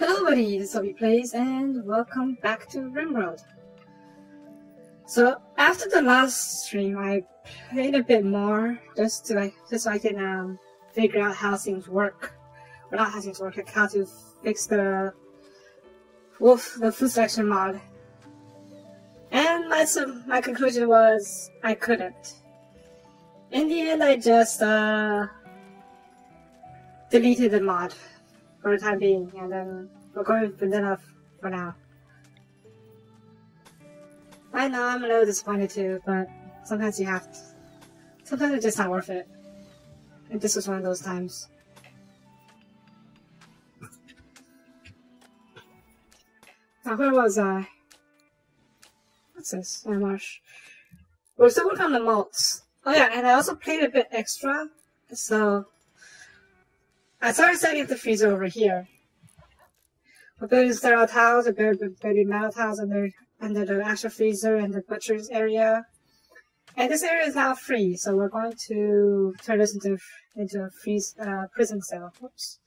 Hello everybody, this is Soapie Plays and welcome back to RimWorld. So after the last stream I played a bit more just so I can figure out how things work. Or not how things work, like how to fix the food selection mod. And my conclusion was I couldn't. In the end I just deleted the mod for the time being, and then we're going with vanilla for now. I know I'm a little disappointed too, but sometimes you have to. Sometimes it's just not worth it. And this was one of those times. Now where was I? What's this? Oh, marsh. We're still working on the malts. Oh yeah, and I also played a bit extra, so I started setting up the freezer over here. We're building sterile tiles, we're building metal tiles under the actual freezer and the butcher's area. And this area is now free, so we're going to turn this into a prison cell. Oops.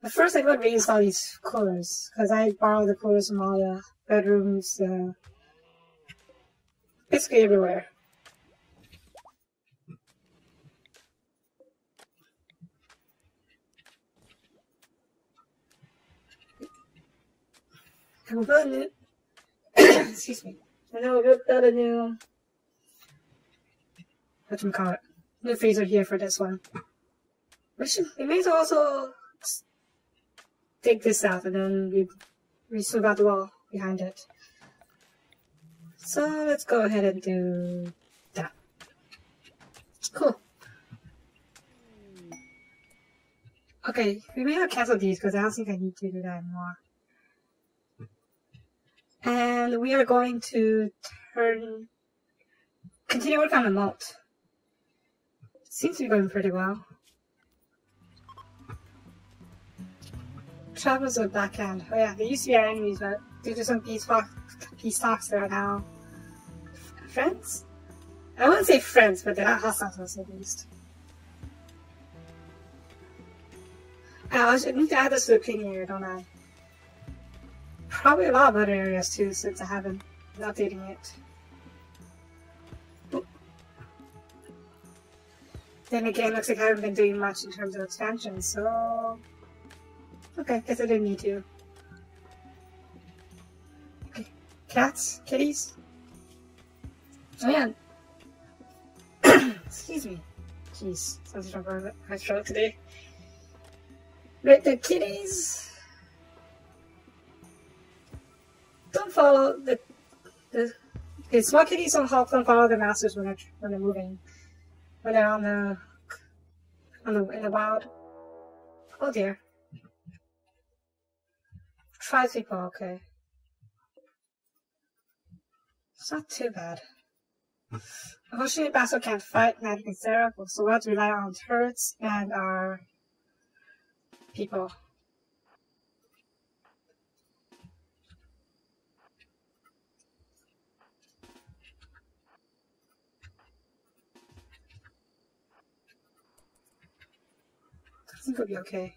But first I'm going to reinstall these coolers, because I borrowed the coolers from all the bedrooms, basically everywhere. And we'll build a new excuse me. And then we'll build a new whatchamacallit. New freezer here for this one. We may as well also dig this out and then we sweep out the wall behind it. So let's go ahead and do that. Cool. Okay, we may not cancel these because I don't think I need to do that anymore. And we are going to continue working on the malt. Seems to be going pretty well. Trappers are backhand. Oh yeah, they used to be our enemies, but due to some peace talks, they're now friends? I wouldn't say friends, but they're not hostile to us at least. I need to add this to the cleaning area, don't I? Probably a lot of other areas too, since I haven't been updating it. Oop. Then again, looks like I haven't been doing much in terms of expansion, so okay, guess I didn't need to. Okay, cats, kitties. Oh yeah. Excuse me. Jeez, sounds like I'm struggling today. Right, the kitties. Don't follow the small kitties don't follow their masters when they're moving, when they're in the wild. Oh dear. Tribes people, okay. It's not too bad. Unfortunately, Basso can't fight Magic and Sarah, so we'll have to rely on turrets and our people. I think it'll be okay.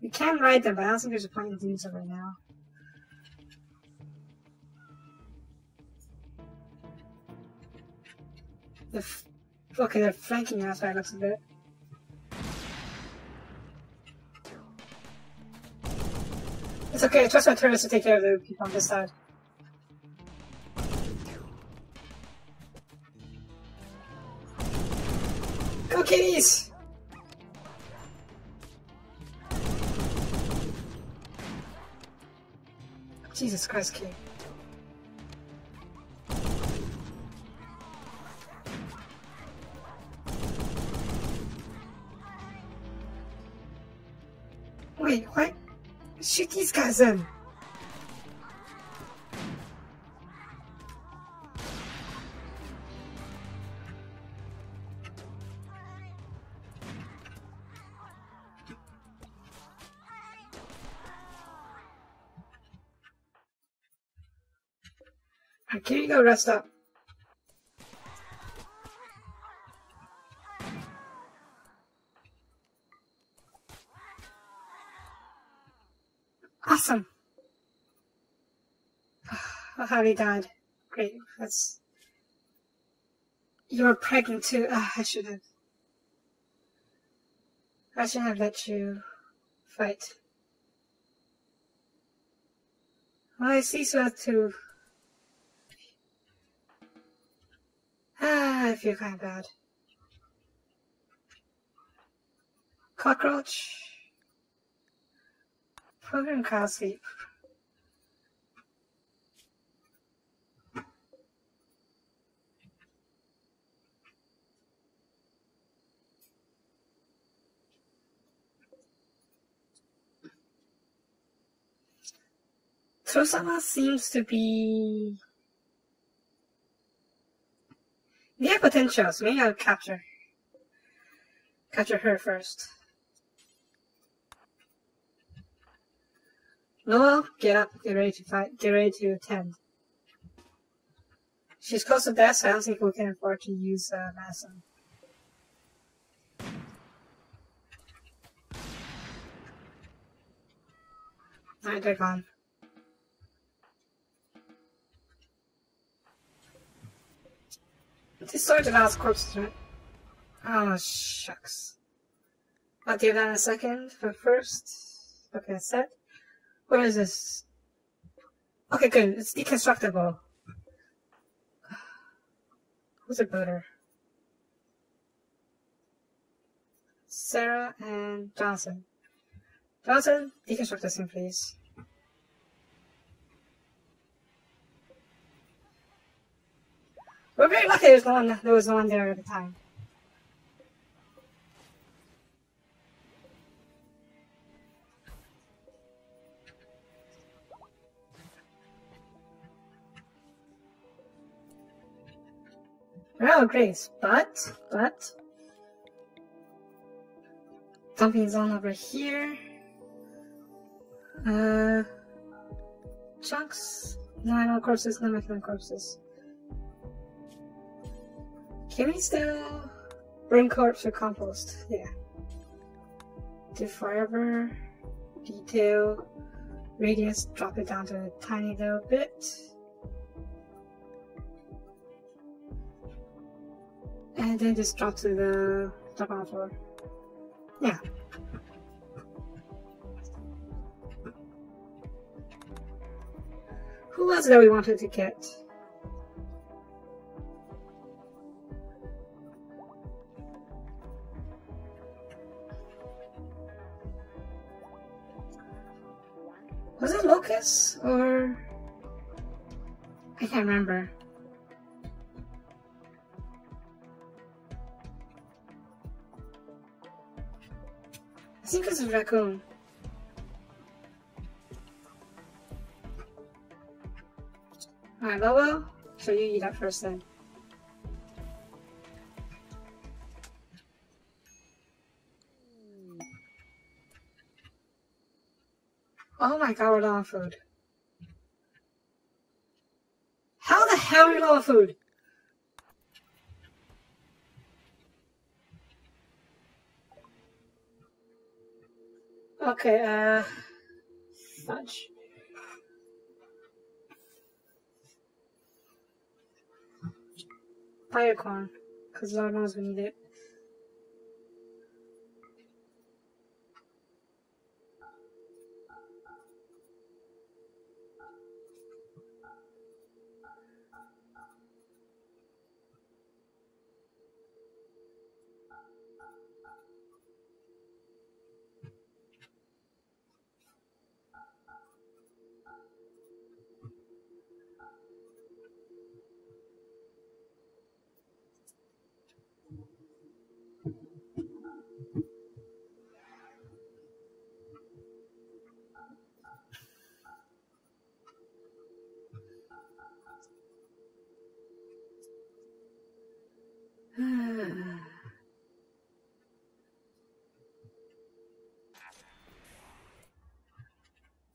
We can ride them, but I don't think there's a point in doing so right now. Okay, they're flanking us by the looks of it. It's okay, I trust my turrets to take care of the people on this side. Go kitties! Jesus Christ, kitty. Wait, what? Shoot these guys in. Aquí ahora está. Awesome. I hardly died. Great. That's. You were pregnant too. I should have. I shouldn't have let you fight. Well, I see so too. I feel kind of bad. Cockroach. Program cow sleep. Tosama seems to be near potential, so maybe I'll capture her first. Noel, get up, get ready to fight, get ready to attend. She's close to death, so I don't think we can afford to use medicine. Alright, they're gone. This sword allows corpses, right? Oh, shucks. I'll do that in a second, but first... Okay, set. Where is this? Okay, good. It's deconstructable. Who's a builder? Sarah and Johnson. Johnson, deconstruct this thing, please. We're very lucky there was no one there at the time. Oh, Grace, but... Something's on over here. Chunks? No, I don't corpses, no mechanical corpses. Can we still burn corpse or compost? Yeah. Do forever, detail, radius, drop it down to a tiny little bit. And then just drop to the top on the floor. Yeah. Who was it that we wanted to get? Was it Locust or I can't remember. I think it's a raccoon. Alright, Lobo, so you eat that first then. Oh my god, we're low on food. How the hell are we low on food? Okay, fudge. Firecorn, because Lord knows we need it.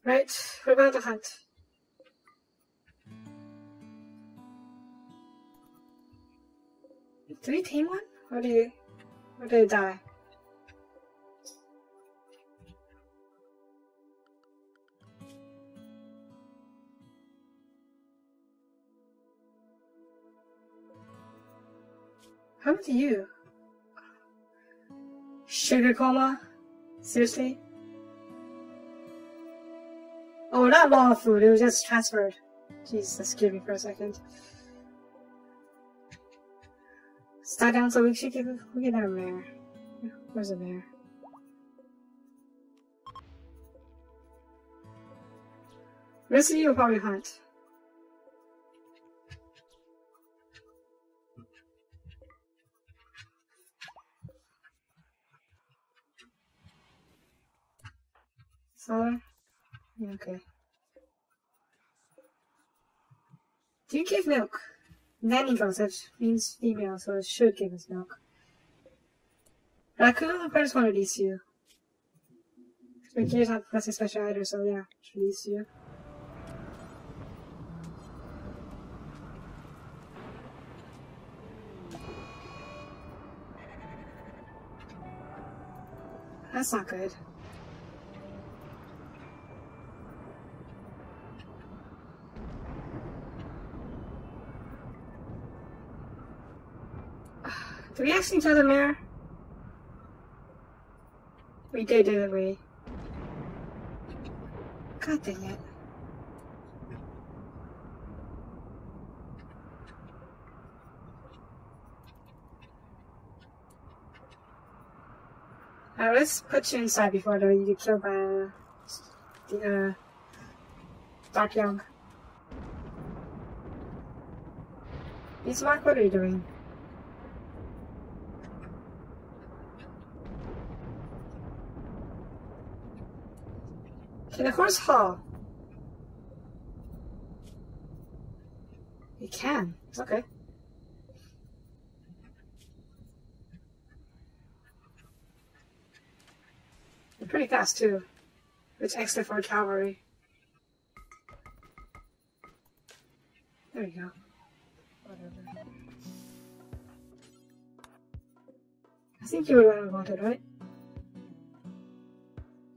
Right, we're about to hunt. Did we tame one? Or did it die? How about you? Sugar coma? Seriously? Oh, not raw food, it was just transferred. Jeez, that scared me for a second. Start down so we should get our mare. Where's the mare? The rest of you will probably hunt. Solar? Okay. Do you give milk? Nanny concept means female, so it should give us milk. Raccoon the first one release you. Here's not pressing special either, so yeah, release you. That's not good. Did we actually tell the mare? We did, didn't we? God dang it. Alright, let's put you inside before though you get killed by the Dark Young. Beastmark, what are you doing? Can the horse haul? It can. It's okay. They're pretty fast too. It's excellent for cavalry. There you go. Whatever. I think you were what I wanted, right?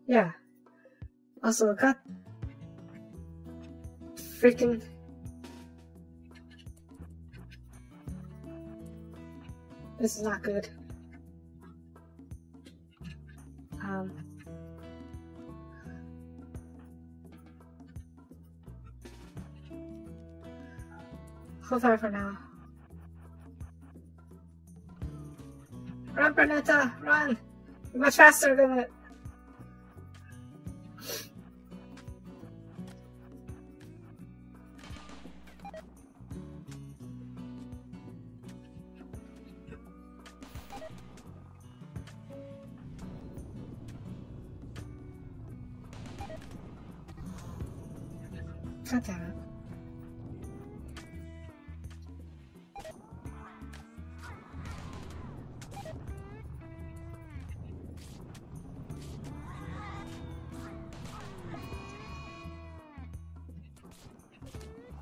Yeah. Also, God freaking this is not good. Hold on for now. Run, Bernetta, run! You're much faster than it. God damn it.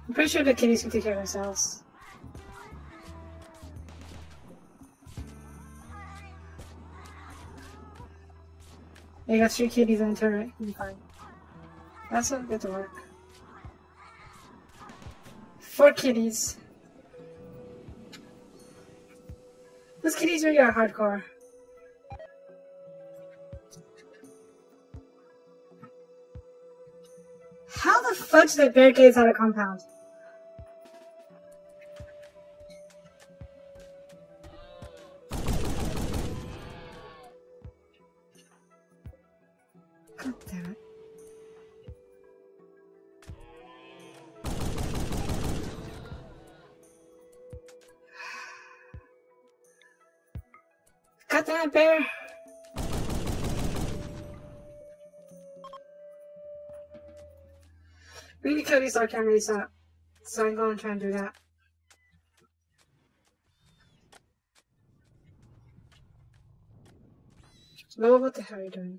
I'm pretty sure the kitties can take care of themselves. They got 3 kitties on the turret, you'll be fine. That's not good to work. 4 kitties. Those kitties really are hardcore. How the fudge did they barricades out of compound? God damn it. That bear. We need to kill these dark cameras up, so I'm going to try and do that. Lola, what the hell are you doing?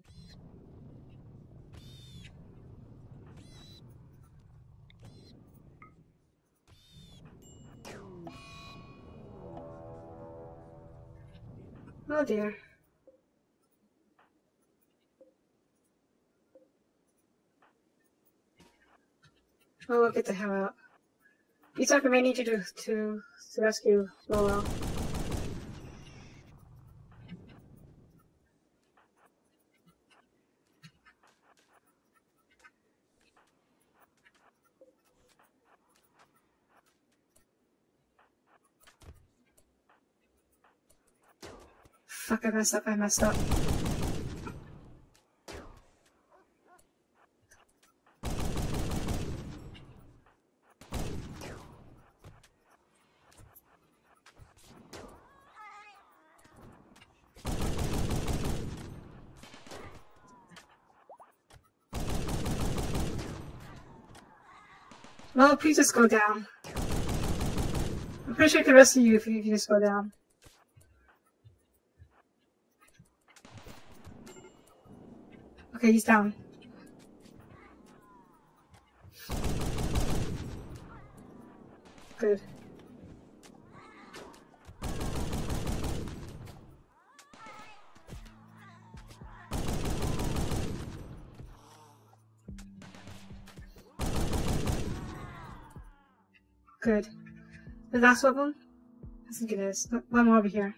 Oh dear. Oh, I'll get the hell out. You talk may need you to rescue Lolo. Fuck, I messed up. Well, please just go down. I'm pretty sure I can rescue you if you just go down. Okay, he's down. Good. Good. The last weapon? I think it is. One more over here.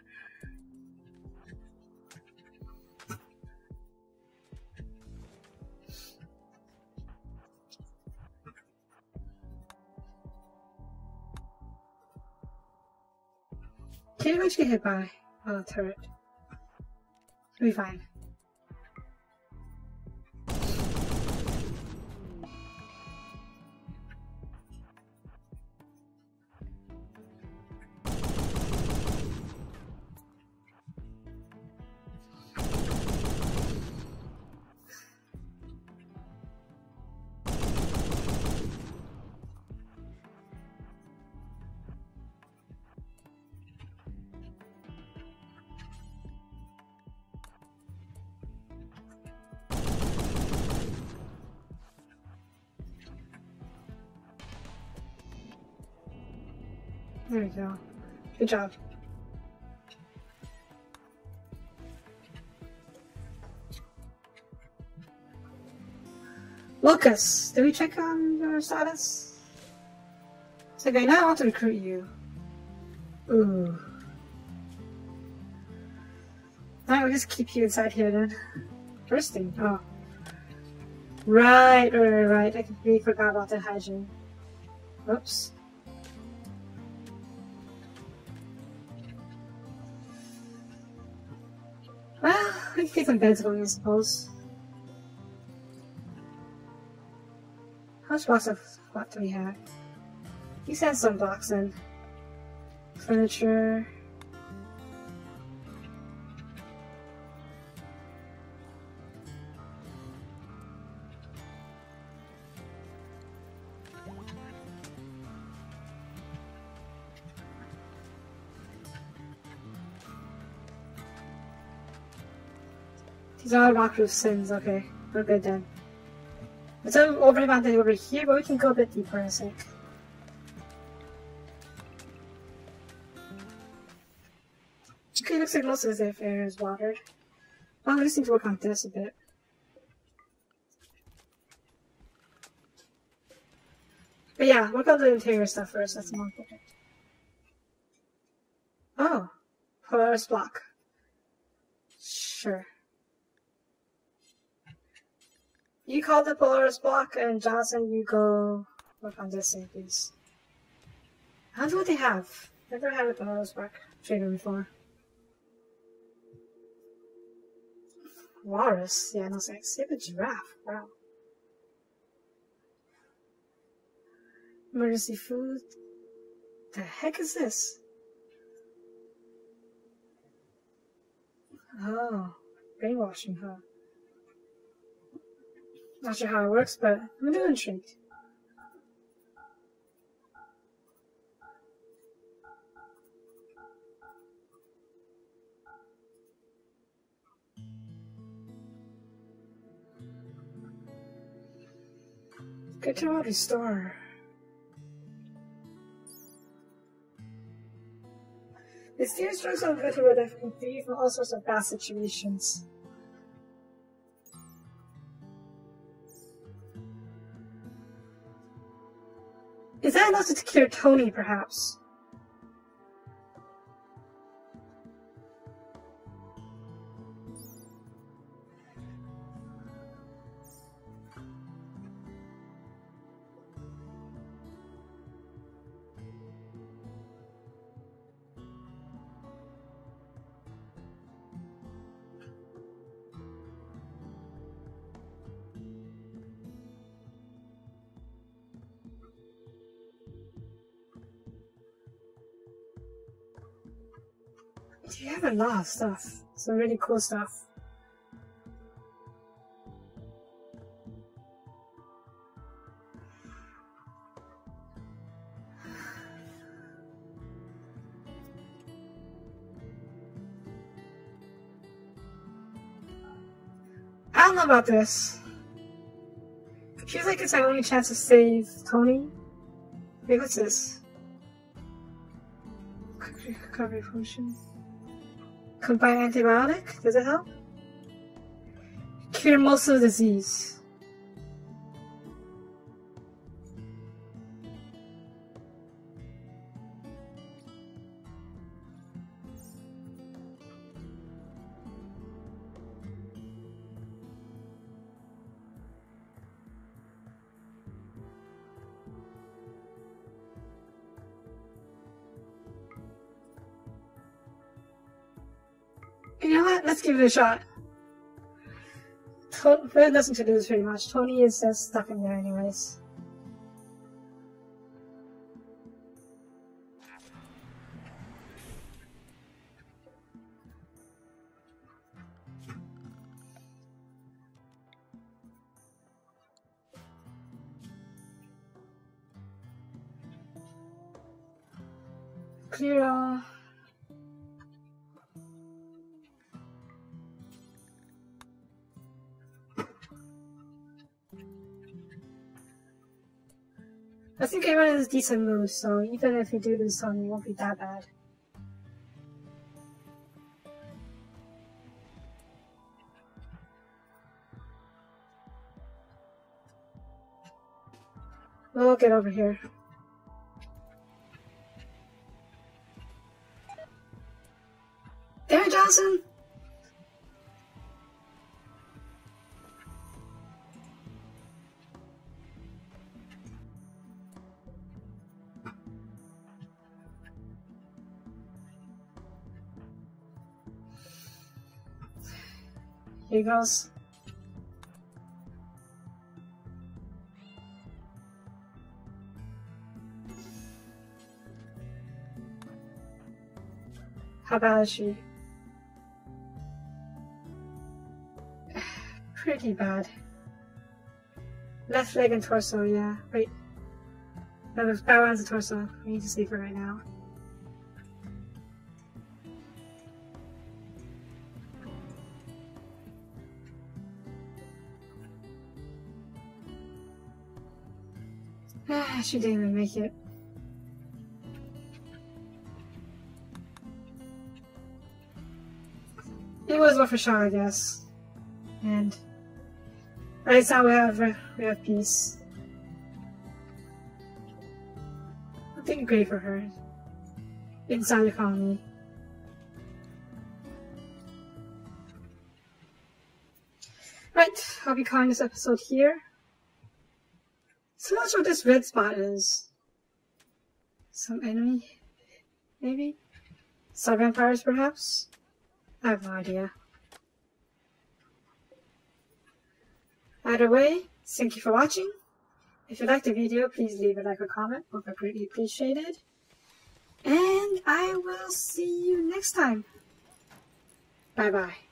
Can you actually get hit by a turret? It'll be fine. There we go. Good job. Lucas, did we check on your status? It's like I now want to recruit you. Ooh. Alright, we'll just keep you inside here then. Interesting. Oh. Right. I completely forgot about the hygiene. Oops. We can get some beds going, I suppose. How much blocks of what do we have? You sent some blocks in. Furniture. These are rock roof sins, okay. We're good then. It's an overmounted over here, but we can go a bit deeper in a sec. Okay, looks like most of this area is watered. Well, we just need to work on this a bit. But yeah, work on the interior stuff first, that's more important. Oh, Polarisbloc. Sure. You call the Polarisbloc, and Johnson, you go work on this thing, please. I don't know what they have. Never had a Polarisbloc trader before. Walrus? Yeah, no sense. They have a giraffe. Wow. Emergency food? The heck is this? Oh, brainwashing, huh? Not sure how it works, but I'm a little intrigued. Good to restore. The steel structure of the river would have been free from all sorts of bad situations. Is that enough to clear Tony, perhaps? You have a lot of stuff, some really cool stuff. I don't know about this. It feels like it's our only chance to save Tony. Wait, what's this? Recovery potion. Combine antibiotic? Does it help? Cure most of the disease. You know what? Let's give it a shot. There's nothing to lose, pretty much. Tony is just stuck in there, anyways. Clear all. I think everyone has decent moves, so even if you do lose Tony, it won't be that bad. We'll get over here. There, Johnson! Here goes. How bad is she? Pretty bad. Left leg and torso, yeah. Wait. No, there's bow and torso. We need to save her right now. She didn't even make it. It was worth a shot, I guess. And right now we have peace. Nothing great for her inside the colony. Right, I'll be calling this episode here. So that's what this red spot is. Some enemy, maybe? Sub vampires, perhaps? I have no idea. Either way, thank you for watching. If you liked the video, please leave a like or comment. Would be greatly appreciated. And I will see you next time. Bye bye.